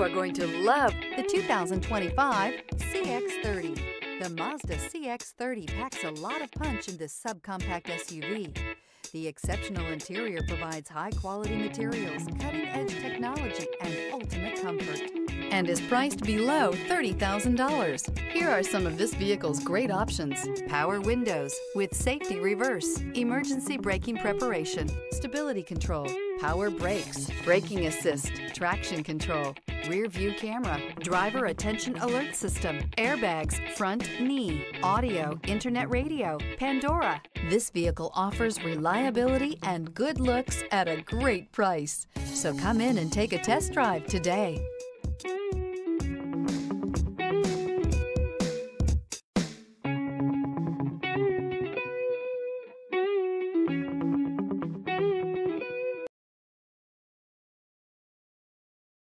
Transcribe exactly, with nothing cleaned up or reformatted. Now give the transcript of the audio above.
You are going to love the two thousand twenty-five C X thirty. The Mazda C X thirty packs a lot of punch in this subcompact S U V. The exceptional interior provides high-quality materials, cutting-edge technology, and ultimate comfort, and is priced below thirty thousand dollars. Here are some of this vehicle's great options: power windows with safety reverse, emergency braking preparation, stability control, power brakes, braking assist, traction control, rear view camera, driver attention alert system, airbags, front knee, audio, internet radio, Pandora. This vehicle offers reliability and good looks at a great price. So come in and take a test drive today.